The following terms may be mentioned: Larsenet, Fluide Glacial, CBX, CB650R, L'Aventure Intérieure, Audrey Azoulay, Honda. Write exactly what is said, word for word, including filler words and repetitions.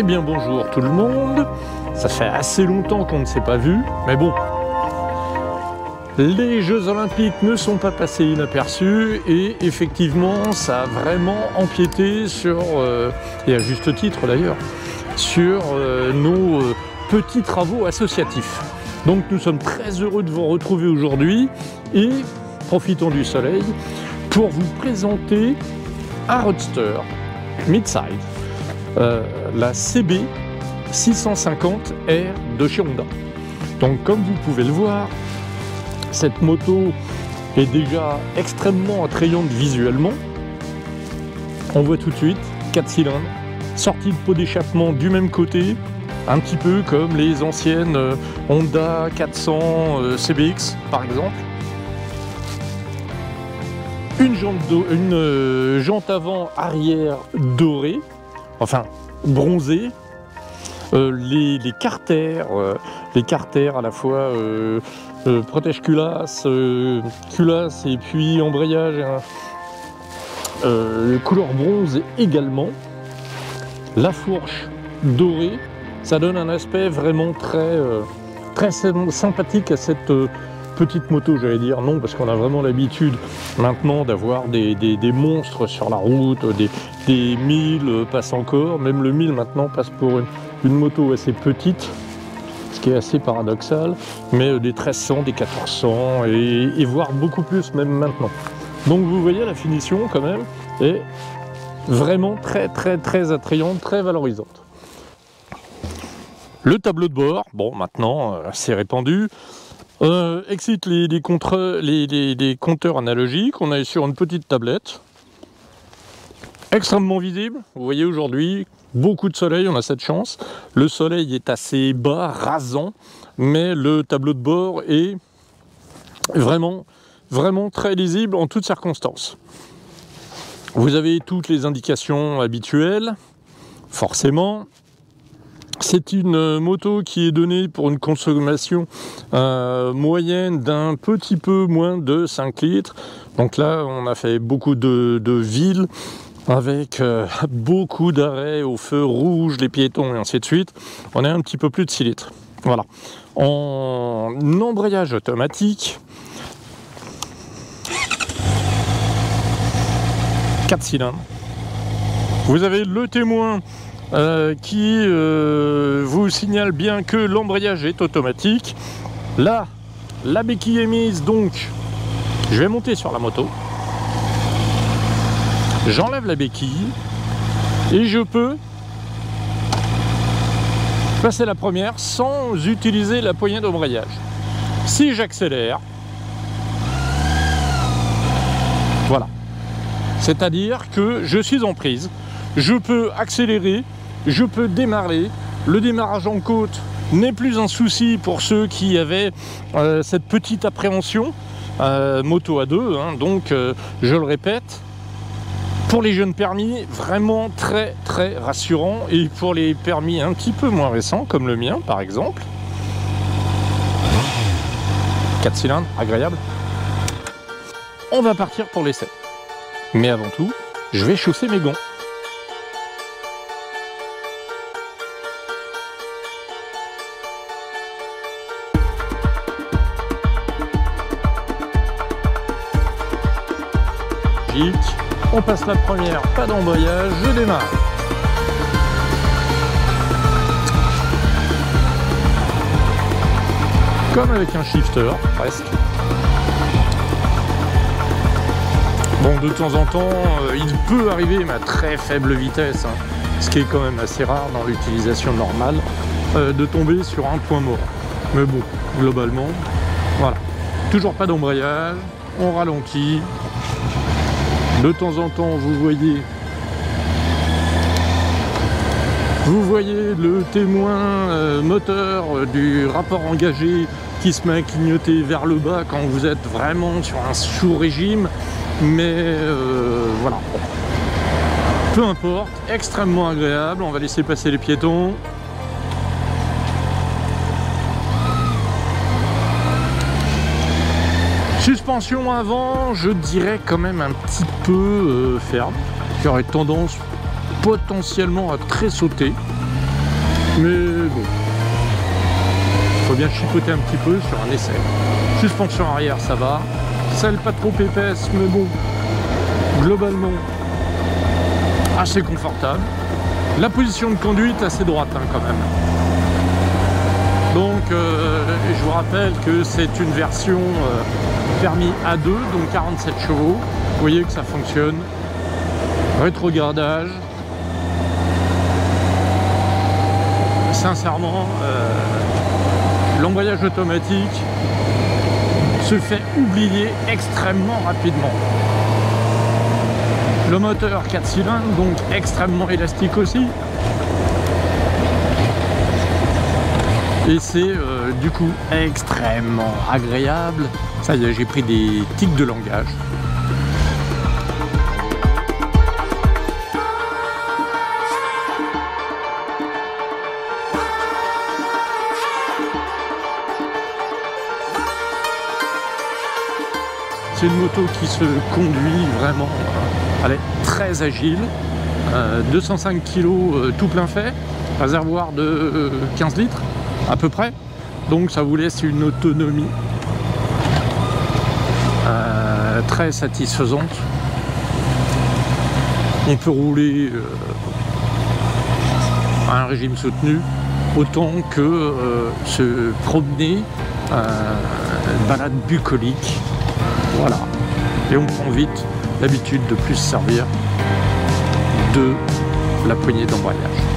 Eh bien bonjour tout le monde, ça fait assez longtemps qu'on ne s'est pas vu, mais bon, les Jeux Olympiques ne sont pas passés inaperçus et effectivement ça a vraiment empiété sur, euh, et à juste titre d'ailleurs, sur euh, nos euh, petits travaux associatifs. Donc nous sommes très heureux de vous retrouver aujourd'hui et profitons du soleil pour vous présenter un roadster mid-size. Euh, la C B six cent cinquante R de chez Honda. Donc comme vous pouvez le voir, cette moto est déjà extrêmement attrayante visuellement. On voit tout de suite quatre cylindres, sortie de pot d'échappement du même côté, un petit peu comme les anciennes euh, Honda quatre cents euh, C B X par exemple. Une jante, une, euh, jante avant arrière dorée, enfin bronzé, euh, les, les carters, euh, les carters à la fois euh, euh, protège culasse, euh, culasse et puis embrayage, hein. euh, couleur bronze également, la fourche dorée, ça donne un aspect vraiment très, euh, très sympathique à cette euh, petite moto, j'allais dire non, parce qu'on a vraiment l'habitude maintenant d'avoir des, des, des monstres sur la route, des, des mille passent encore, même le mille maintenant passe pour une, une moto assez petite, ce qui est assez paradoxal, mais des treize cents, des quatorze cents et, et voire beaucoup plus même maintenant. Donc vous voyez, la finition quand même est vraiment très très très attrayante, très valorisante. Le tableau de bord, bon maintenant euh, c'est répandu. Euh, excite les, les, contre, les, les, les compteurs analogiques, on est sur une petite tablette, extrêmement visible, vous voyez aujourd'hui, beaucoup de soleil, on a cette chance, le soleil est assez bas, rasant, mais le tableau de bord est vraiment, vraiment très lisible en toutes circonstances. Vous avez toutes les indications habituelles, forcément. C'est une moto qui est donnée pour une consommation euh, moyenne d'un petit peu moins de cinq litres. Donc là, on a fait beaucoup de, de villes avec euh, beaucoup d'arrêts au feu rouge, les piétons et ainsi de suite. On est un petit peu plus de six litres. Voilà. En embrayage automatique, quatre cylindres. Vous avez le témoin Euh, qui euh, vous signale bien que l'embrayage est automatique. Là, la béquille est mise, donc je vais monter sur la moto, j'enlève la béquille et je peux passer la première sans utiliser la poignée d'embrayage. Si j'accélère, voilà, c'est-à-dire que je suis en prise, je peux accélérer, je peux démarrer, le démarrage en côte n'est plus un souci pour ceux qui avaient euh, cette petite appréhension, euh, moto à deux, hein, donc euh, je le répète, pour les jeunes permis, vraiment très très rassurant, et pour les permis un petit peu moins récents, comme le mien par exemple, quatre cylindres, agréable. On va partir pour l'essai, mais avant tout, je vais chausser mes gonds. On passe la première, pas d'embrayage, je démarre. Comme avec un shifter, presque. Bon, de temps en temps, euh, il peut arriver, mais à très faible vitesse, hein, ce qui est quand même assez rare dans l'utilisation normale, euh, de tomber sur un point mort. Mais bon, globalement, voilà. Toujours pas d'embrayage, on ralentit. De temps en temps, vous voyez, vous voyez le témoin euh, moteur euh, du rapport engagé qui se met à clignoter vers le bas quand vous êtes vraiment sur un sous-régime, mais euh, voilà. Peu importe, extrêmement agréable, on va laisser passer les piétons. Suspension avant, je dirais quand même un petit peu euh, ferme, qui aurait tendance potentiellement à très sauter. mais bon, faut bien chipoter un petit peu sur un essai. Suspension arrière, ça va, selle pas trop épaisse, mais bon, globalement assez confortable. La position de conduite assez droite hein, quand même. Donc euh, je vous rappelle que c'est une version euh, permis A deux, donc quarante-sept chevaux. Vous voyez que ça fonctionne. Rétrogradage. Sincèrement, euh, l'embrayage automatique se fait oublier extrêmement rapidement. Le moteur quatre cylindres, donc extrêmement élastique aussi. Et c'est euh, du coup extrêmement agréable. Ça y est, j'ai pris des tics de langage. C'est une moto qui se conduit vraiment, elle est très agile, euh, deux cent cinq kilos euh, tout plein fait, réservoir de euh, quinze litres à peu près, donc ça vous laisse une autonomie euh, très satisfaisante. On peut rouler euh, à un régime soutenu autant que euh, se promener euh, une balade bucolique. Voilà, et on prend vite l'habitude de plus servir de la poignée d'embrayage.